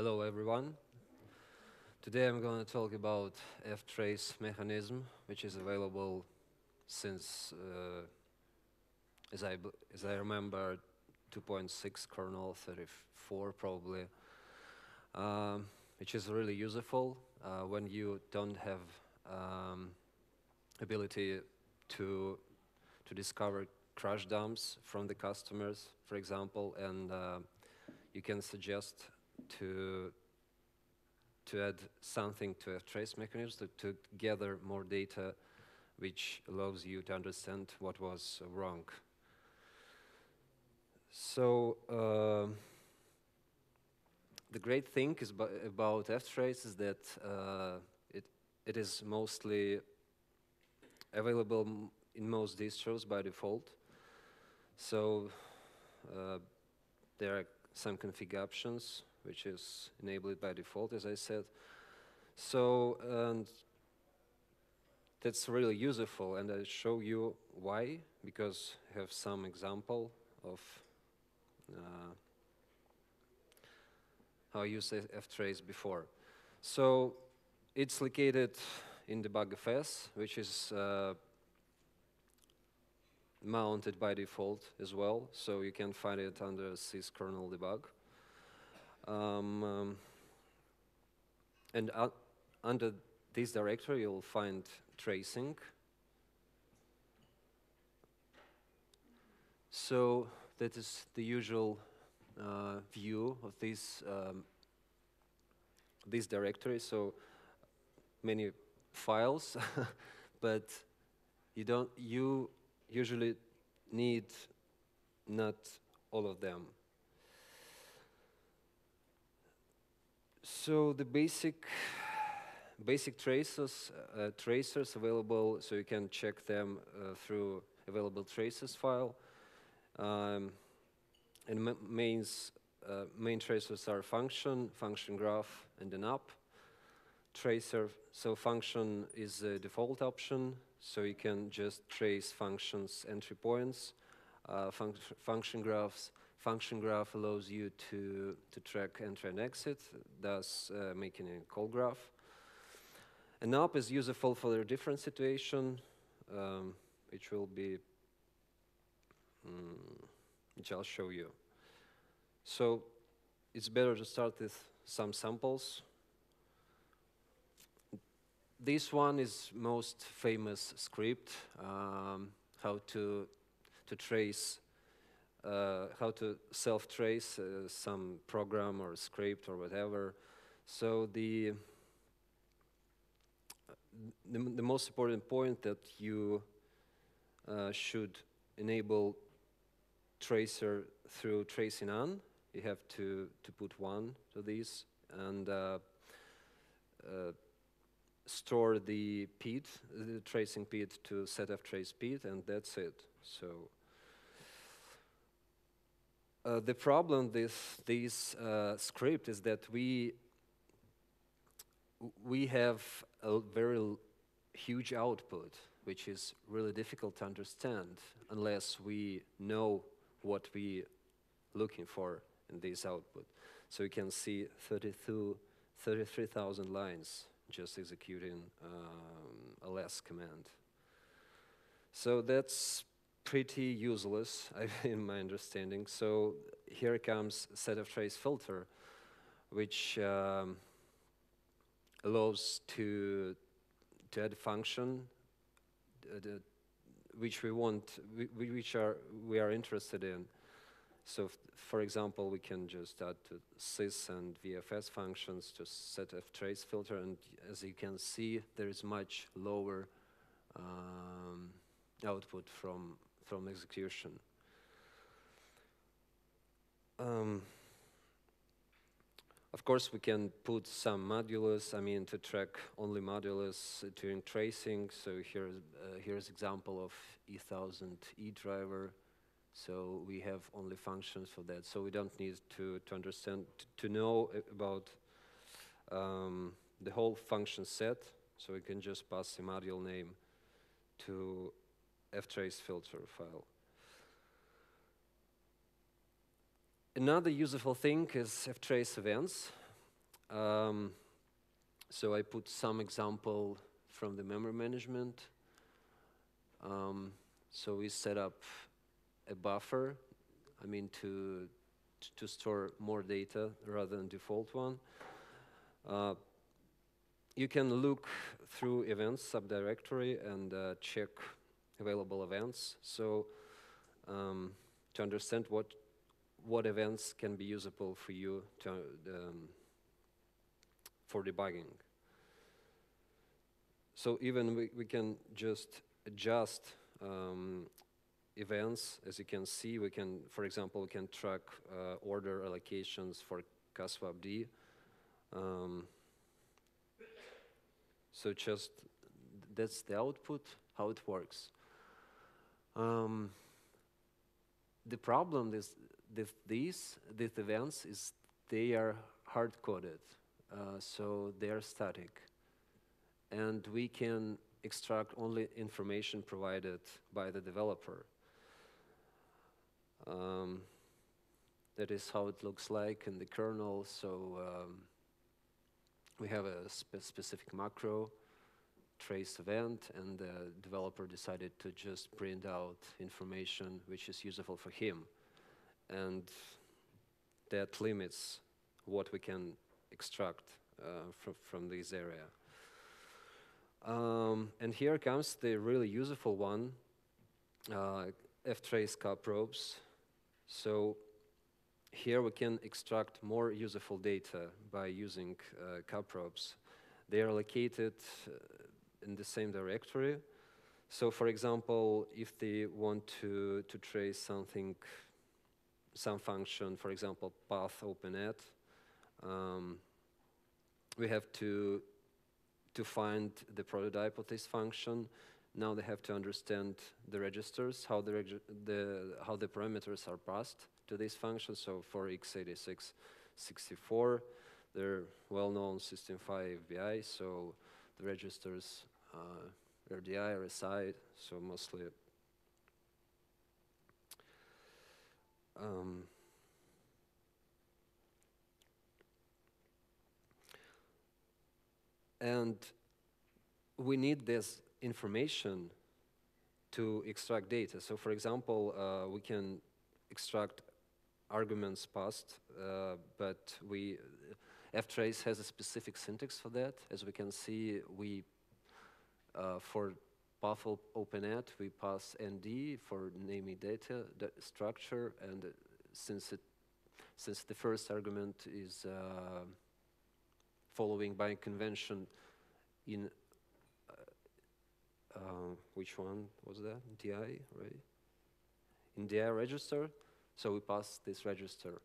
Hello everyone. Today I'm going to talk about ftrace mechanism, which is available since, as I remember, 2.6 kernel 34 probably, which is really useful when you don't have ability to discover crash dumps from the customers, for example, and you can suggest to add something to a trace mechanism to gather more data, which allows you to understand what was wrong. So the great thing is about ftrace is that it is mostly available in most distros by default. So there are some config options, which is enabled by default, as I said. So that's really useful, and I'll show you why, because I have some example of how I used ftrace before. So it's located in debugfs, which is mounted by default as well, so you can find it under sys-kernel debug. And under this directory, you'll find tracing. So that is the usual view of this directory. So many files, but you usually need not all of them. So the basic tracers available, so you can check them through available traces file. And main tracers are function graph, and an app tracer. So function is a default option, so you can just trace functions entry points. Function graph allows you to track entry and exit, thus making a call graph. An app is useful for a different situation, which will be, which I'll show you. So it's better to start with some samples. This one is most famous script, how to trace, how to self-trace some program or script or whatever. So the most important point that you should enable tracer through tracing on. You have to put 1 to this and store the PID, the tracing PID to setftrace PID, and that's it. So the problem with this script is that we have a very huge output, which is really difficult to understand unless we know what we're looking for in this output. So you can see 33,000 lines just executing a less command. So that's pretty useless in my understanding. So here comes setftrace filter, which allows to add function which we are interested in. So for example, we can just add to sys and VFS functions to setftrace filter, and as you can see, there is much lower output from execution. Of course, we can put some modulus, to track only modulus during tracing. So here's example of e1000e driver. So we have only functions for that. So we don't need to understand, to know about the whole function set. So we can just pass the module name to ftrace filter file. Another useful thing is ftrace events, So I put some example from the memory management. So we set up a buffer, I mean, to store more data rather than default one. You can look through events subdirectory and check available events. So to understand what events can be usable for you to, for debugging. So even we can just adjust events. As you can see, we can, for example, we can track order allocations for kswapd. So just that's the output, how it works. The problem is that these events is they are hard-coded, so they are static, and we can extract only information provided by the developer. That is how it looks like in the kernel. So we have a specific macro, trace event, and the developer decided to just print out information which is useful for him. And that limits what we can extract from this area. And here comes the really useful one, ftrace kprobes. So here we can extract more useful data by using kprobes. They are located in the same directory. So for example, if they want to trace something, some function, for example, path open@, we have to find the prototype of this function. Now they have to understand the registers, how the parameters are passed to this function. So for x86-64, they're well-known System 5 API, so the registers RDI, RSI, so mostly. And we need this information to extract data. So for example, we can extract arguments passed, but ftrace has a specific syntax for that. As we can see, we for path open@, we pass nd for naming data structure, and since the first argument is following by convention in which one was that? DI, right? In DI register, so we pass this register.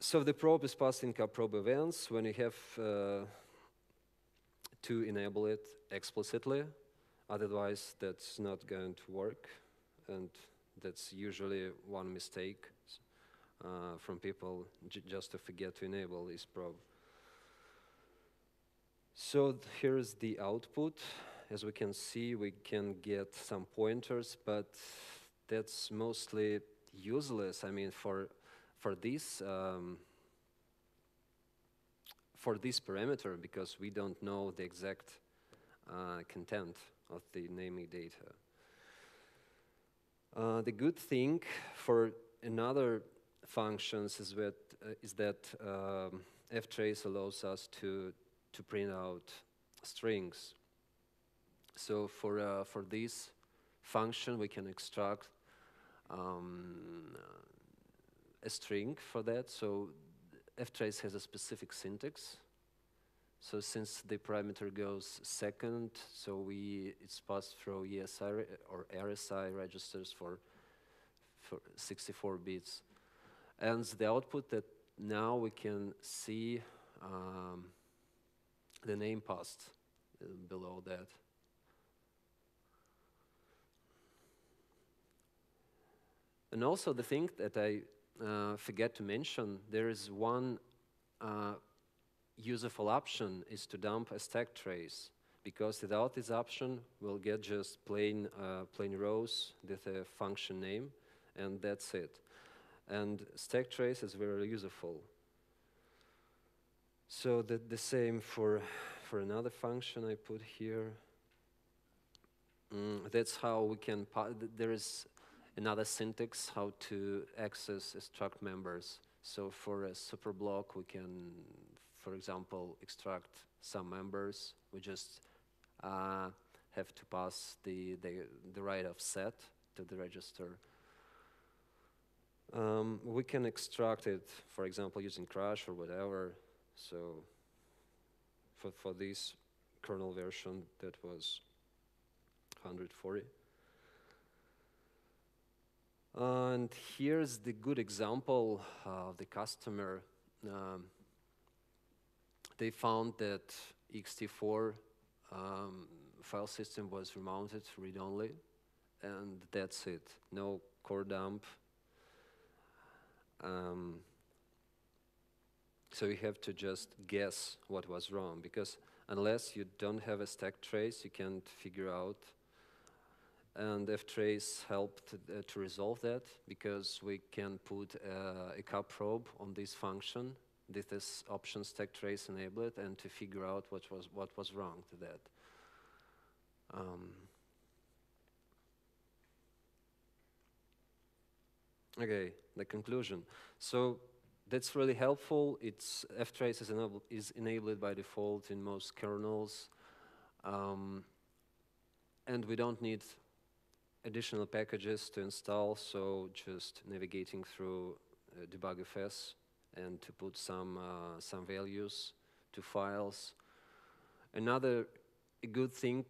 So the probe is passed in kprobe events when you have to enable it explicitly. Otherwise, that's not going to work, and that's usually one mistake from people just to forget to enable this probe. So here is the output. As we can see, we can get some pointers, but that's mostly useless. I mean, for this parameter, because we don't know the exact content of the naming data. The good thing for another functions is that ftrace allows us to print out strings. So for this function, we can extract a string for that. So ftrace has a specific syntax. So since the parameter goes second, so it's passed through ESI or RSI registers for 64 bits. And the output that now we can see the name passed below that. And also the thing that I forget to mention, there is one useful option is to dump a stack trace, because without this option, we'll get just plain rows with a function name, and that's it. and stack trace is very useful. So the same for another function I put here. That's how we can, there is another syntax how to access extract members. So for a super block, we can, for example, extract some members. We just have to pass the right offset to the register. We can extract it, for example, using crash or whatever. So for this kernel version, that was 140. And here's the good example of the customer. They found that ext4 file system was remounted read-only, and that's it. No core dump. So you have to just guess what was wrong, because unless you don't have a stack trace, you can't figure out. And ftrace helped to resolve that, because we can put a kprobe on this function, this is option stack trace enabled, and to figure out what was wrong to that. Okay, the conclusion. So that's really helpful. It's ftrace is enabled by default in most kernels, and we don't need additional packages to install, so just navigating through debugfs and to put some values to files. Another good thing,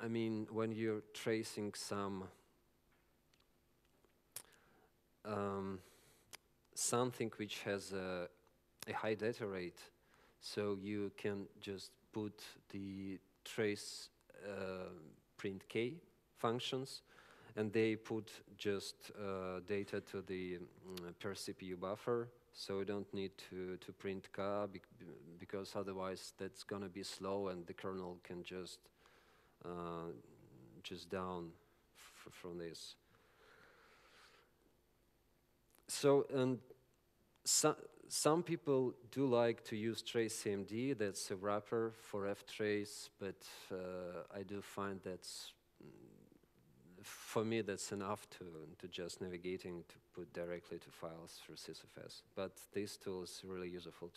I mean, when you're tracing something which has a high data rate, so you can just put the trace print k functions, and they put just data to the per CPU buffer, so we don't need to print car, because otherwise that's going to be slow and the kernel can just down from this. So, and some people do like to use traceCMD, that's a wrapper for ftrace, but I do find that's, for me, that's enough to just navigating to put directly to files through SysFS. But this tool is really useful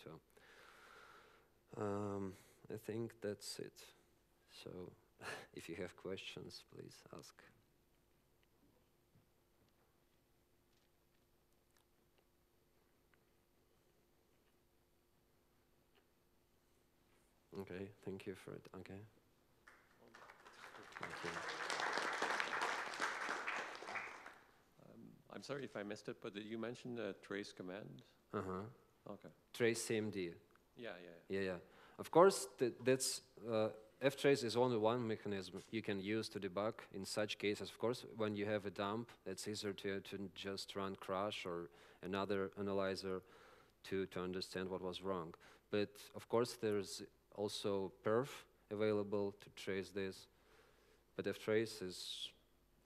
too. I think that's it. So if you have questions, please ask. Okay, thank you for it. Okay. Thank you. I'm sorry if I missed it, but did you mention the trace command? Okay. traceCMD. Yeah. Of course, that's ftrace is only one mechanism you can use to debug in such cases. Of course, when you have a dump, it's easier to just run crash or another analyzer to understand what was wrong. But of course, there's also perf available to trace this. But ftrace is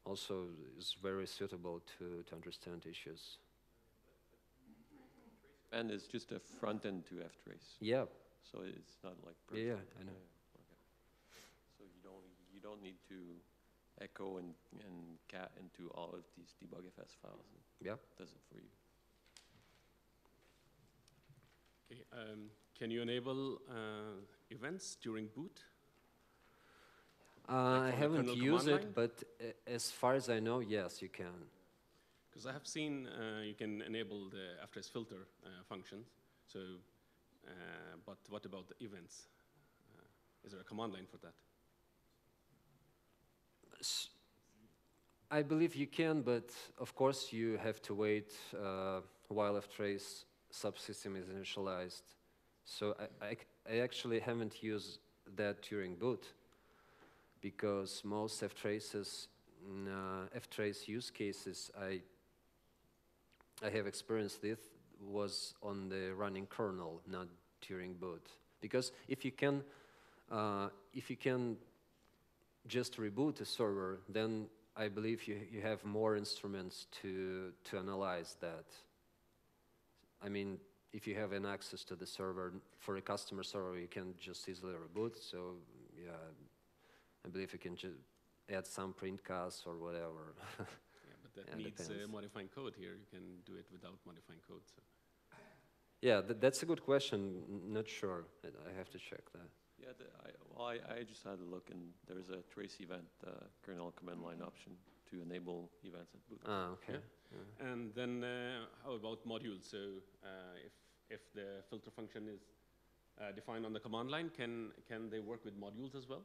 also is very suitable to understand issues. And it's just a front end to ftrace. Yeah. So it's not like perfect. Yeah, I know. Yeah. Okay. So you don't need to echo and cat into all of these debugfs files. Yeah. Does it for you. Okay. Can you enable events during boot? I haven't used it, but as far as I know, yes, you can. Because I have seen you can enable the ftrace filter functions. So, but what about the events? Is there a command line for that? I believe you can, but of course you have to wait while ftrace subsystem is initialized. So I actually haven't used that during boot, because most ftrace use cases I have experienced this was on the running kernel, not during boot. Because if you can just reboot a server, then I believe you have more instruments to analyze that. I mean, if you have an access to the server, for a customer server, you can just easily reboot. So yeah, I believe you can just add some printcasts or whatever. Yeah, but that needs modifying code here. You can do it without modifying code. So. Yeah, that's a good question. Not sure. I have to check that. Yeah, I just had a look, and there's a trace event kernel command line option to enable events at boot. Ah, okay. Yeah. Yeah. And then how about modules? So if the filter function is defined on the command line, can they work with modules as well?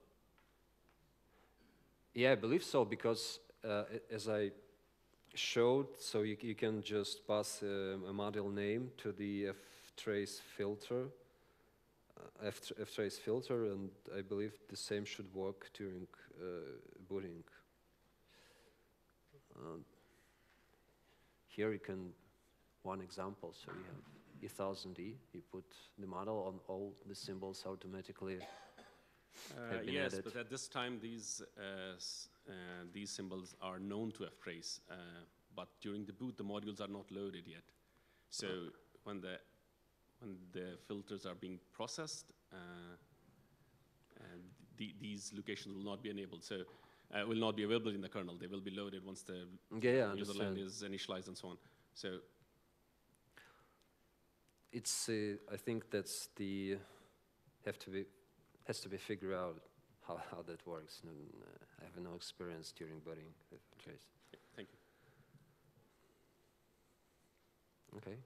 Yeah, I believe so, because as I showed, so you can just pass a module name to the ftrace filter, ftrace filter, and I believe the same should work during booting. Here you can, one example, so you have e1000e, you put the model on all the symbols automatically. Yes, added. But at this time these symbols are known to ftrace, but during the boot the modules are not loaded yet. So when the filters are being processed, these locations will not be enabled. So will not be available in the kernel. They will be loaded once the user line is initialized and so on. So it's I think that's the has to be figured out how that works. No, I have no experience during booting. Okay. Thank you. Okay.